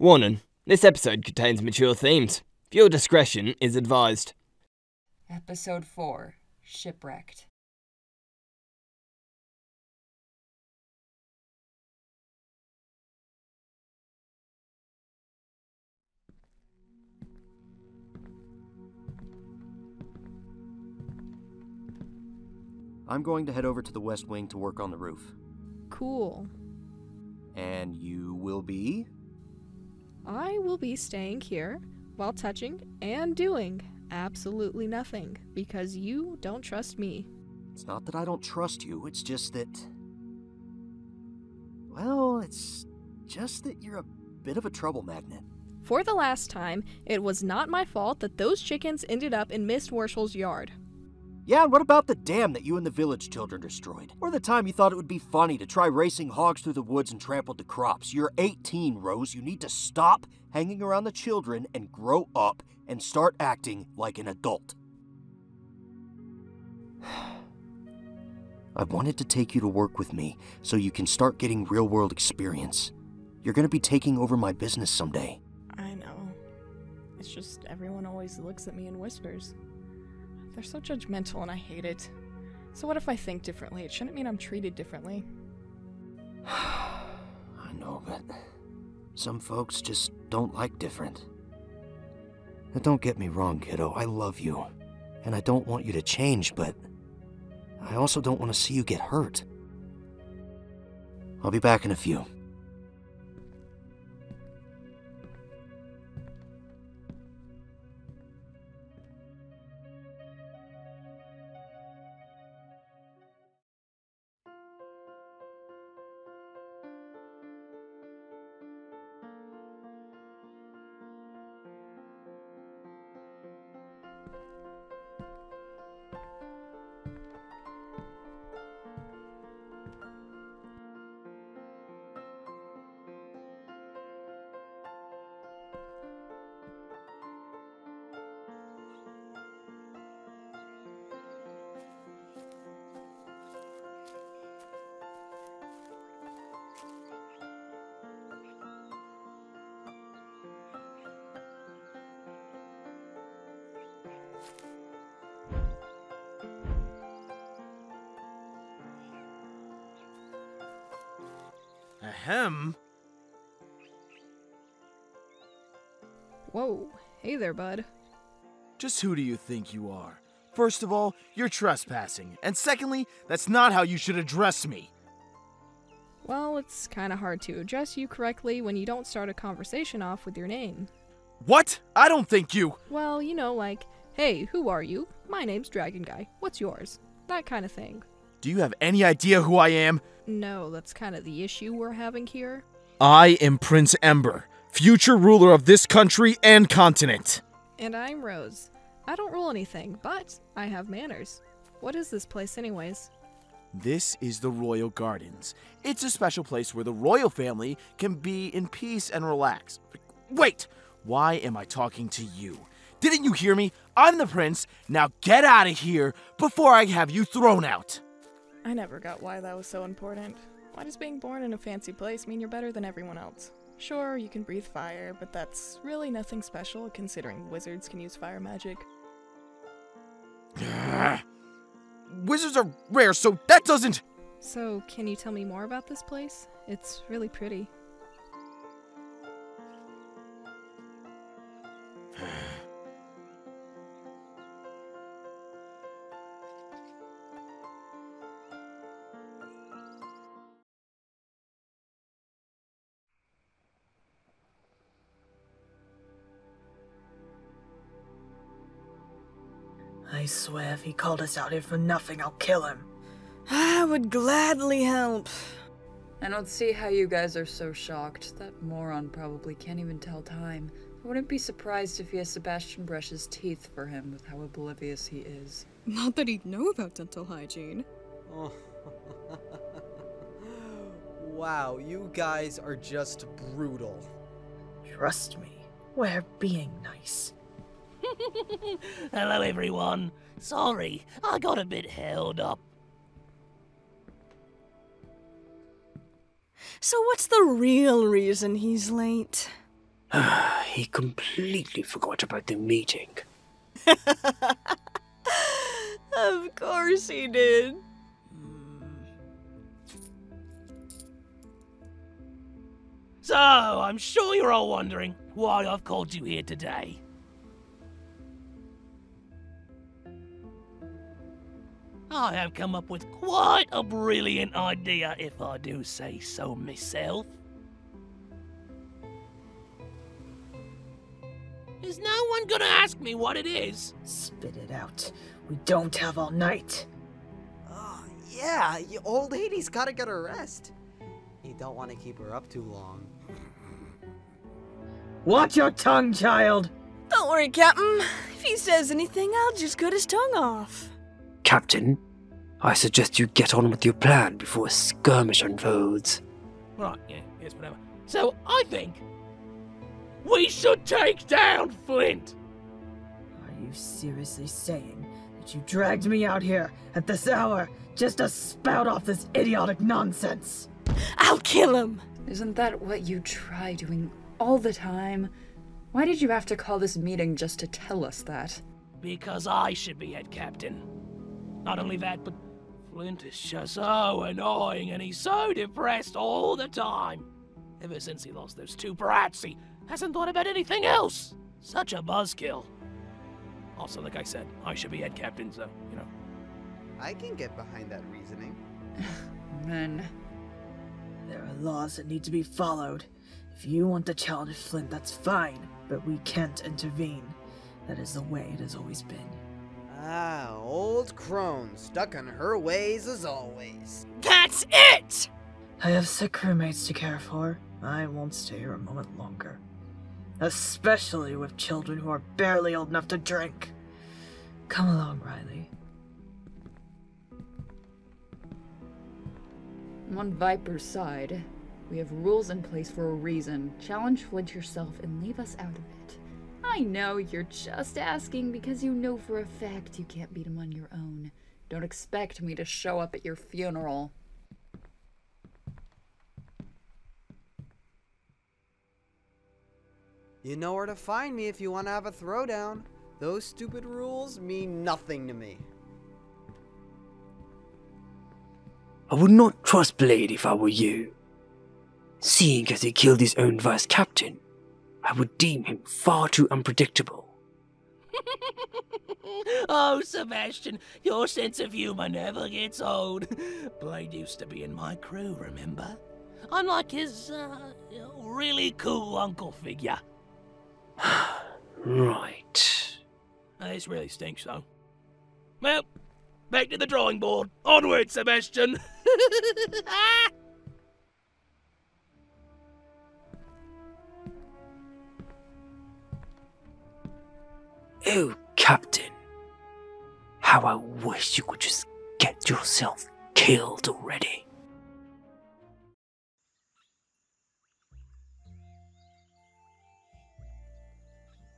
Warning, this episode contains mature themes. Viewer discretion is advised. Episode 4, Shipwrecked. I'm going to head over to the West Wing to work on the roof. Cool. And you will be? I will be staying here while touching and doing absolutely nothing because you don't trust me. It's not that I don't trust you, it's just that... Well, it's just that you're a bit of a trouble magnet. For the last time, it was not my fault that those chickens ended up in Miss Warshall's yard. Yeah, and what about the dam that you and the village children destroyed? Or the time you thought it would be funny to try racing hogs through the woods and trampled the crops? You're 18, Rose. You need to stop hanging around the children and grow up and start acting like an adult. I wanted to take you to work with me so you can start getting real-world experience. You're going to be taking over my business someday. I know. It's just everyone always looks at me and whispers. They're so judgmental and I hate it. So what if I think differently? It shouldn't mean I'm treated differently. I know, but some folks just don't like different. Now don't get me wrong, kiddo. I love you. And I don't want you to change, but I also don't want to see you get hurt. I'll be back in a few. Ahem. Whoa, hey there, bud. Just who do you think you are? First of all, you're trespassing, and secondly, that's not how you should address me. Well, it's kind of hard to address you correctly when you don't start a conversation off with your name. What? I don't think you— Well, you know, like, hey, who are you? My name's Dragon Guy. What's yours? That kind of thing. Do you have any idea who I am? No, that's kind of the issue we're having here. I am Prince Ember, future ruler of this country and continent. And I'm Rose. I don't rule anything, but I have manners. What is this place anyways? This is the Royal Gardens. It's a special place where the royal family can be in peace and relax. Wait, why am I talking to you? Didn't you hear me? I'm the prince. Now get out of here before I have you thrown out. I never got why that was so important. Why does being born in a fancy place mean you're better than everyone else? Sure, you can breathe fire, but that's really nothing special considering wizards can use fire magic. Wizards are rare, so that doesn't— So, can you tell me more about this place? It's really pretty. I swear, if he called us out here for nothing, I'll kill him. I would gladly help. I don't see how you guys are so shocked. That moron probably can't even tell time. I wouldn't be surprised if he has Sebastian brush his teeth for him with how oblivious he is. Not that he'd know about dental hygiene. Oh. Wow, you guys are just brutal. Trust me, we're being nice. Hello everyone. Sorry, I got a bit held up. So what's the real reason he's late? He completely forgot about the meeting. Of course he did. So, I'm sure you're all wondering why I've called you here today. I have come up with quite a brilliant idea, if I do say so myself. Is no one gonna ask me what it is? Spit it out. We don't have all night. Oh, yeah, your old lady's gotta get her rest. You don't want to keep her up too long. Watch your tongue, child! Don't worry, Captain. If he says anything, I'll just cut his tongue off. Captain, I suggest you get on with your plan before a skirmish unfolds. Right, yeah, yes, whatever. So, I think we should take down Flint! Are you seriously saying that you dragged me out here at this hour just to spout off this idiotic nonsense? I'll kill him! Isn't that what you try doing all the time? Why did you have to call this meeting just to tell us that? Because I should be head captain. Not only that, but Flint is just so annoying and he's so depressed all the time. Ever since he lost those two brats, he hasn't thought about anything else. Such a buzzkill. Also, like I said, I should be head captain, so, you know. I can get behind that reasoning. Man. There are laws that need to be followed. If you want the child of Flint, that's fine, but we can't intervene. That is the way it has always been. Ah, old crone, stuck in her ways as always. That's it! I have sick crewmates to care for. I won't stay here a moment longer. Especially with children who are barely old enough to drink. Come along, Riley. On Viper's side, we have rules in place for a reason. Challenge Flint yourself and leave us out of it. I know you're just asking because you know for a fact you can't beat him on your own. Don't expect me to show up at your funeral. You know where to find me if you want to have a throwdown. Those stupid rules mean nothing to me. I would not trust Blade if I were you. Seeing as he killed his own vice captain, I would deem him far too unpredictable. Oh, Sebastian, your sense of humor never gets old. Blade used to be in my crew, remember? Unlike his, really cool uncle figure. Right. This really stinks, though. Well, back to the drawing board. Onward, Sebastian! Oh, Captain. How I wish you could just get yourself killed already.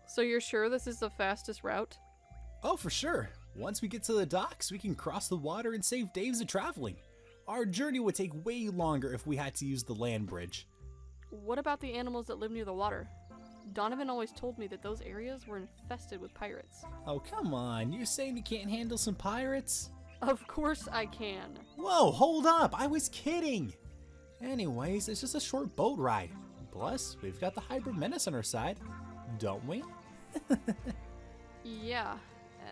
So you're sure this is the fastest route? Oh, for sure. Once we get to the docks, we can cross the water and save days of traveling. Our journey would take way longer if we had to use the land bridge. What about the animals that live near the water? Donovan always told me that those areas were infested with pirates. Oh, come on. You're saying you can't handle some pirates? Of course I can. Whoa, hold up. I was kidding. Anyways, it's just a short boat ride. Plus, we've got the Hybrid Menace on our side, don't we? Yeah.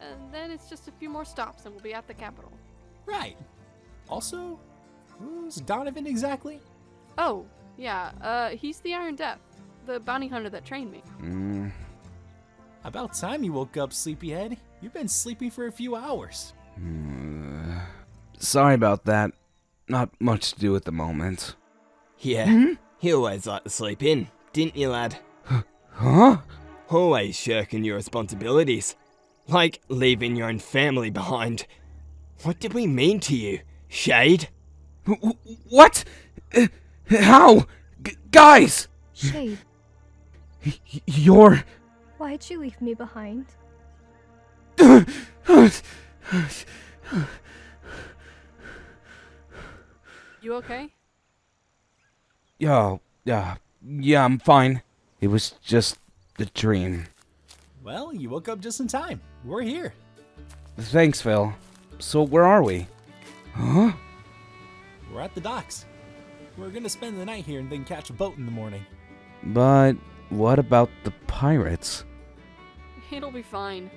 And then it's just a few more stops and we'll be at the capital. Right. Also, who's Donovan exactly? Oh, yeah. He's the Iron Death. The bounty hunter that trained me. About time you woke up, sleepyhead. You've been sleeping for a few hours. Sorry about that. Not much to do at the moment. Yeah, you always like to sleep in, didn't you, lad? Huh? Always shirking your responsibilities. Like leaving your own family behind. What did we mean to you, Shade? What? How? Guys! Shade. You're... Why'd you leave me behind? You okay? Yeah, I'm fine. It was just a dream. Well, you woke up just in time. We're here. Thanks, Phil. So where are we? Huh? We're at the docks. We're gonna spend the night here and then catch a boat in the morning. But what about the pirates? It'll be fine.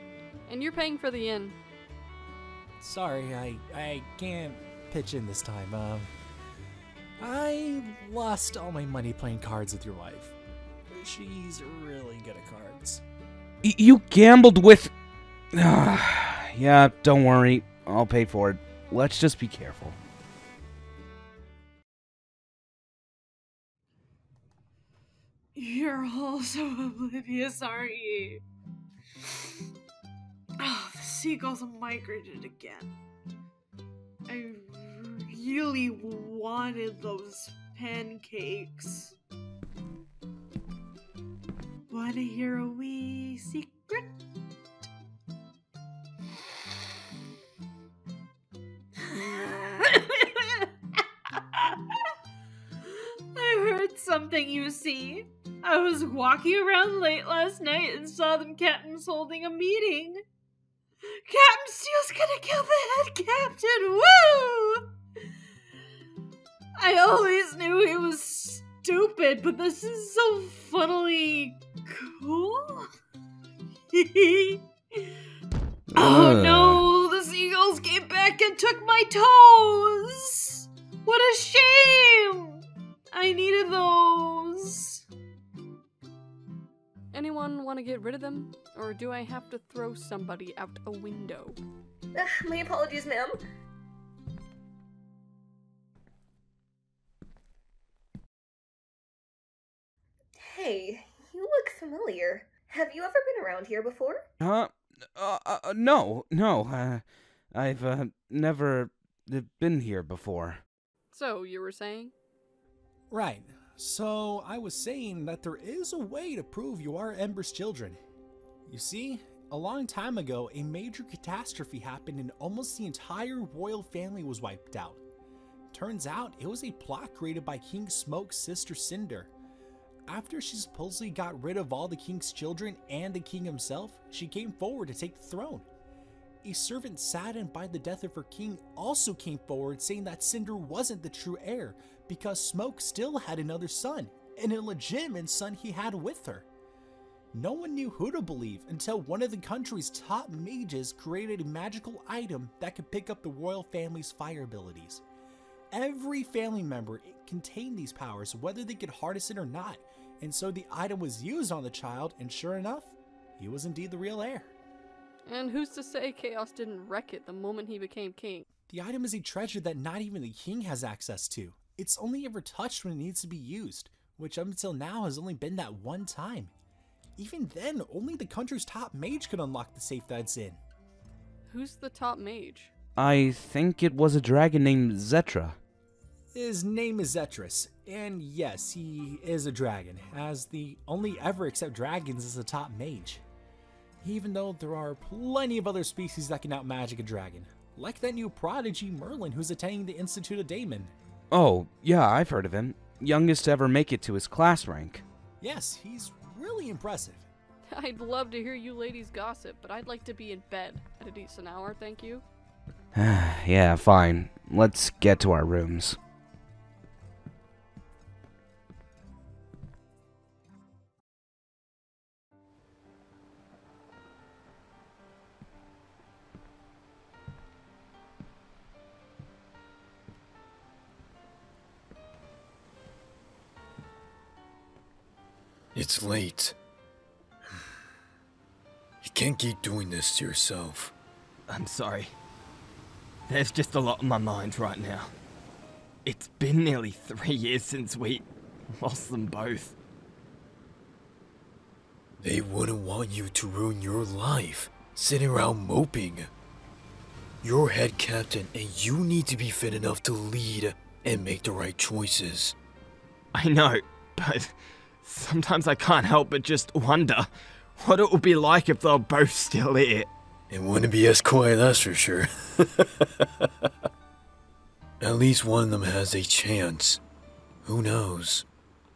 And you're paying for the inn. Sorry, I can't pitch in this time. I lost all my money playing cards with your wife. She's really good at cards. You gambled with... yeah, don't worry. I'll pay for it. Let's just be careful. You're all so oblivious, aren't you? Oh, the seagulls migrated again. I really wanted those pancakes. Wanna hear a wee secret? I heard something, you see. I was walking around late last night and saw them captains holding a meeting. Captain Steele's gonna kill the head captain! Woo! I always knew he was stupid, but this is so funnily cool. Oh no, the seagulls came back and took my toes! What a shame! I needed those. Anyone want to get rid of them? Or do I have to throw somebody out a window? My apologies, ma'am. Hey, you look familiar. Have you ever been around here before? No. I've never been here before. So, you were saying? Right. So, I was saying that there is a way to prove you are Ember's children. You see, a long time ago, a major catastrophe happened and almost the entire royal family was wiped out. Turns out, it was a plot created by King Smoke's sister Cinder. After she supposedly got rid of all the king's children and the king himself, she came forward to take the throne. A servant saddened by the death of her king also came forward saying that Cinder wasn't the true heir because Smoke still had another son, an illegitimate son he had with her. No one knew who to believe until one of the country's top mages created a magical item that could pick up the royal family's fire abilities. Every family member contained these powers, whether they could harness it or not, and so the item was used on the child, and sure enough, he was indeed the real heir. And who's to say Chaos didn't wreck it the moment he became king? The item is a treasure that not even the king has access to. It's only ever touched when it needs to be used, which up until now has only been that one time. Even then, only the country's top mage could unlock the safe that it's in. Who's the top mage? I think it was a dragon named Zetra. His name is Zetrus, and yes, he is a dragon, as the only ever except dragons is the top mage. Even though there are plenty of other species that can outmagic a dragon, like that new prodigy Merlin who's attending the Institute of Daemon. Oh, yeah, I've heard of him. Youngest to ever make it to his class rank. Yes, he's really impressive. I'd love to hear you ladies gossip, but I'd like to be in bed at a decent hour, thank you. Yeah, fine. Let's get to our rooms. It's late. You can't keep doing this to yourself. I'm sorry. There's just a lot on my mind right now. It's been nearly 3 years since we lost them both. They wouldn't want you to ruin your life, sitting around moping. You're head captain and you need to be fit enough to lead and make the right choices. I know, but... sometimes I can't help but just wonder what it would be like if they're both still here. It wouldn't be as quiet, that's for sure. At least one of them has a chance. Who knows?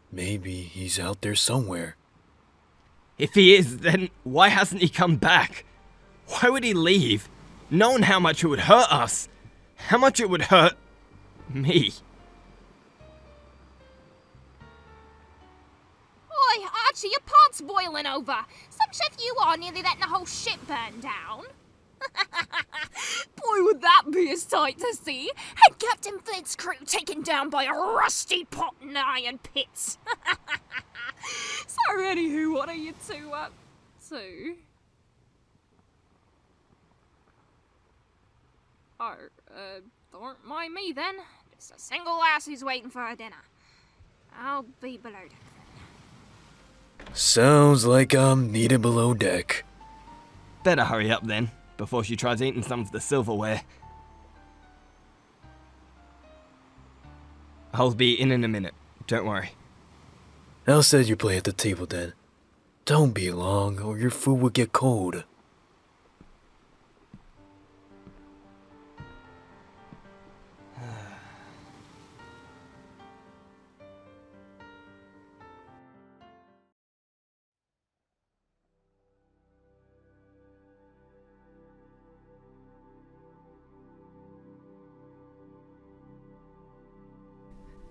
Maybe he's out there somewhere, If he is, then why hasn't he come back? Why would he leave? Knowing how much it would hurt us. How much it would hurt me. Oi, Archie, your pot's boiling over. Some chef you are, nearly letting the whole ship burn down. Boy, would that be a sight to see! Head Captain Flint's crew taken down by a rusty pot and iron pits! So anywho, what are you two up to? Oh, don't mind me then. Just a single lass who's waiting for her dinner. I'll be below deck. Sounds like I'm needed below deck. Better hurry up then, before she tries eating some of the silverware. I'll be in a minute, don't worry. I'll set your plate at the table then. Don't be long, or your food will get cold.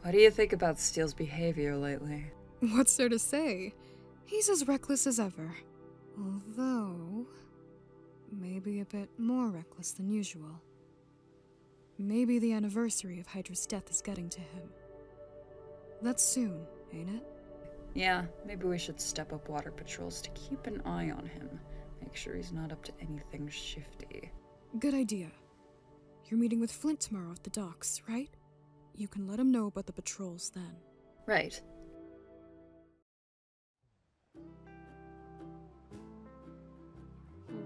What do you think about Steele's behavior lately? What's there to say? He's as reckless as ever. Although, maybe a bit more reckless than usual. Maybe the anniversary of Hydra's death is getting to him. That's soon, ain't it? Yeah, maybe we should step up water patrols to keep an eye on him. Make sure he's not up to anything shifty. Good idea. You're meeting with Flint tomorrow at the docks, right? You can let him know about the patrols then. Right.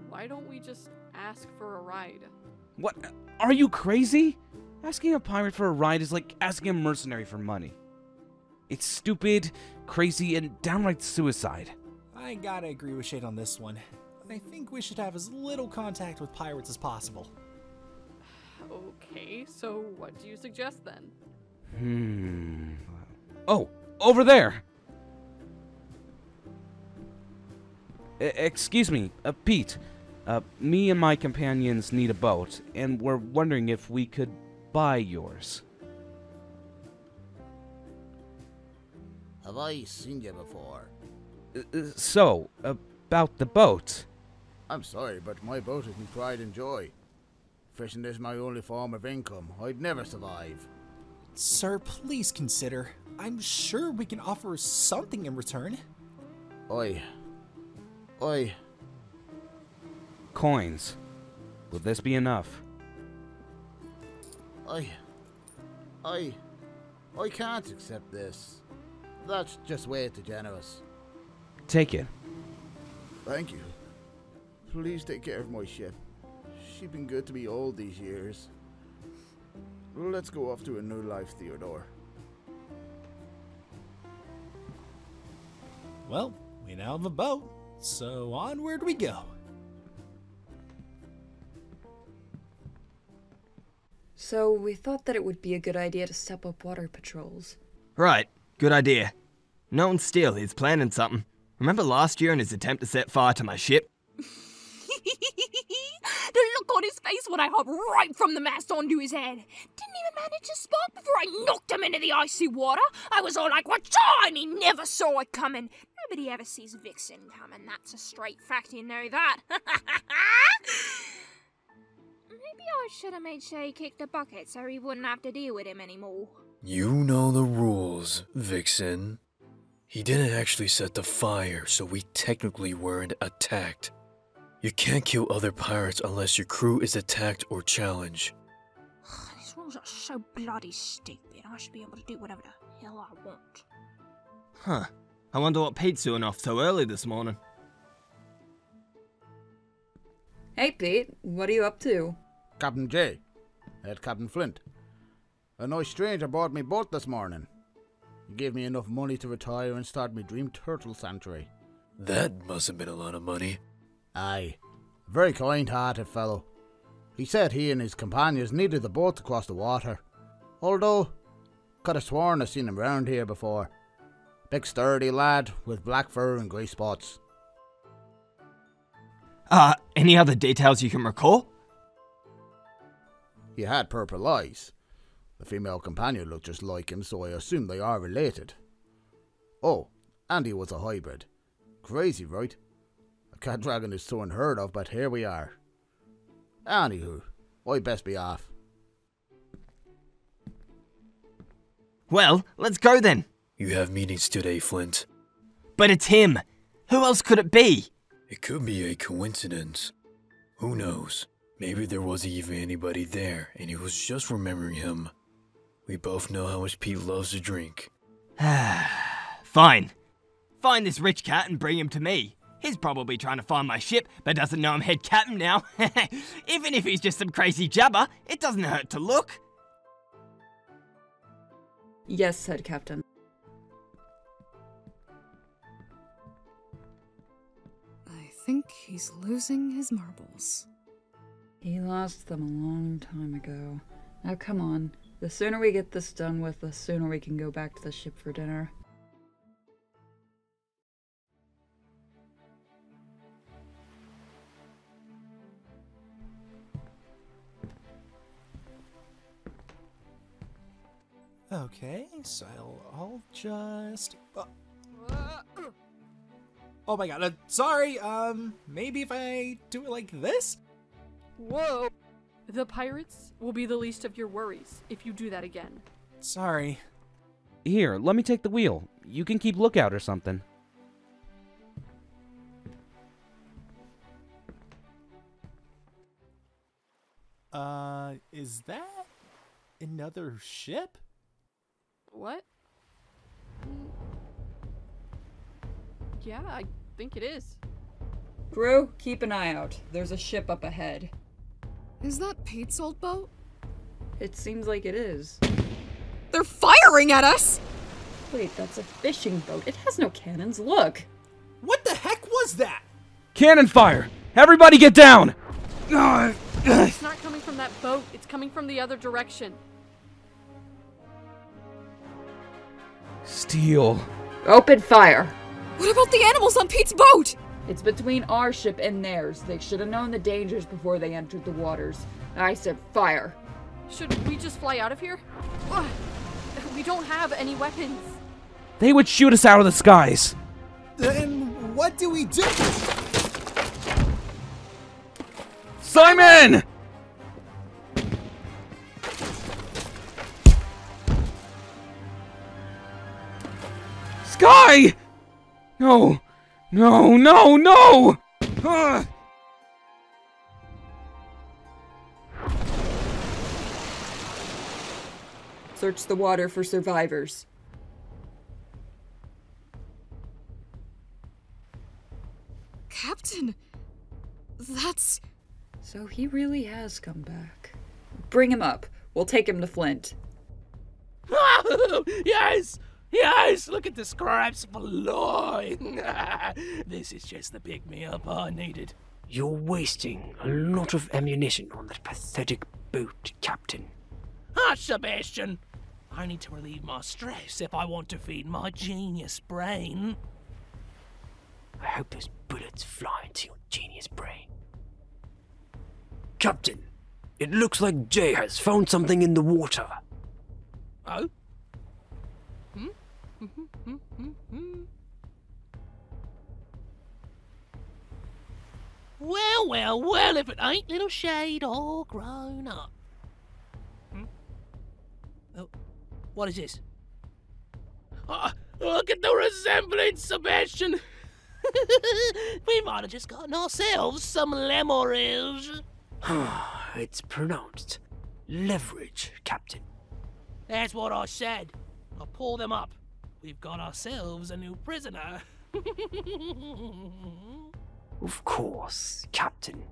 Why don't we just ask for a ride? What? Are you crazy? Asking a pirate for a ride is like asking a mercenary for money. It's stupid, crazy, and downright suicide. I gotta agree with Shade on this one. I think we should have as little contact with pirates as possible. Okay, so what do you suggest then? Oh, over there! Excuse me, Pete. Me and my companions need a boat, and we're wondering if we could buy yours. Have I seen you before? So, about the boat. I'm sorry, but my boat is in pride and joy. Fishing is my only form of income. I'd never survive. Sir, please consider. I'm sure we can offer something in return. Oi. Coins. Will this be enough? I can't accept this. That's just way too generous. Take it. Thank you. Please take care of my ship. She's been good to me all these years. Let's go off to a new life, Theodore. Well, we now have a boat, so onward we go. So we thought that it would be a good idea to step up water patrols. Right, good idea. No one steal, he's planning something. Remember last year in his attempt to set fire to my ship? The look on his face when I hopped right from the mast onto his head. Didn't even manage to spot before I knocked him into the icy water. I was all like, "Wacha!" and he never saw it coming. Nobody ever sees Vixen coming, that's a straight fact, you know that. Maybe I should have made Shay kick the bucket so he wouldn't have to deal with him anymore. You know the rules, Vixen. He didn't actually set the fire, so we technically weren't attacked. You can't kill other pirates unless your crew is attacked or challenged. These rules are so bloody stupid. I should be able to do whatever the hell I want. Huh. I wonder what Pete's doing off so early this morning. Hey Pete, what are you up to? Captain Jay. Head Captain Flint. A nice stranger bought me boat this morning. He gave me enough money to retire and start my dream turtle sanctuary. That must have been a lot of money. Aye, very kind-hearted fellow. He said he and his companions needed the boat to cross the water. Although, could have sworn I've seen him round here before. Big sturdy lad with black fur and grey spots. Any other details you can recall? He had purple eyes. The female companion looked just like him, so I assume they are related. Oh, and he was a hybrid. Crazy, right? A cat dragon is so unheard of, but here we are. Anywho, I'd best be off. Well, let's go then. You have meetings today, Flint. But it's him. Who else could it be? It could be a coincidence. Who knows? Maybe there wasn't even anybody there, and he was just remembering him. We both know how much Pete loves to drink. Fine. Find this rich cat and bring him to me. He's probably trying to find my ship, but doesn't know I'm head captain now. Even if he's just some crazy jabber, it doesn't hurt to look. Yes, head captain. I think he's losing his marbles. He lost them a long time ago. Now come on, the sooner we get this done with, the sooner we can go back to the ship for dinner. Okay, so I'll just... Oh my god, sorry, maybe if I do it like this? Whoa! The pirates will be the least of your worries if you do that again. Sorry. Here, let me take the wheel. You can keep lookout or something. Is that another ship? What? Yeah, I think it is. Crew, keep an eye out. There's a ship up ahead. Is that Pete's old boat? It seems like it is. They're firing at us! Wait, that's a fishing boat. It has no cannons, look! What the heck was that? Cannon fire! Everybody get down! It's not coming from that boat, it's coming from the other direction. Steel. Open fire. What about the animals on Pete's boat? It's between our ship and theirs. They should have known the dangers before they entered the waters. I said fire. Should we just fly out of here? Ugh. We don't have any weapons. They would shoot us out of the skies. Then what do we do? Simon! Sky! No! No, no, no! Search the water for survivors. Captain! That's... So he really has come back. Bring him up. We'll take him to Flint. Yes! Yes, look at the scraps below. This is just the big meal bar needed. You're wasting a lot of ammunition on that pathetic boat, Captain. Ah, Sebastian. I need to relieve my stress if I want to feed my genius brain. I hope those bullets fly into your genius brain. Captain, it looks like Jay has found something in the water. Oh? Hmm? Well, well, well, if it ain't little Shade all grown up. Hmm? Oh, what is this? Look at the resemblance, Sebastian! We might have just gotten ourselves some leverage. It's pronounced leverage, Captain. That's what I said. I'll pull them up. We've got ourselves a new prisoner. Of course, Captain.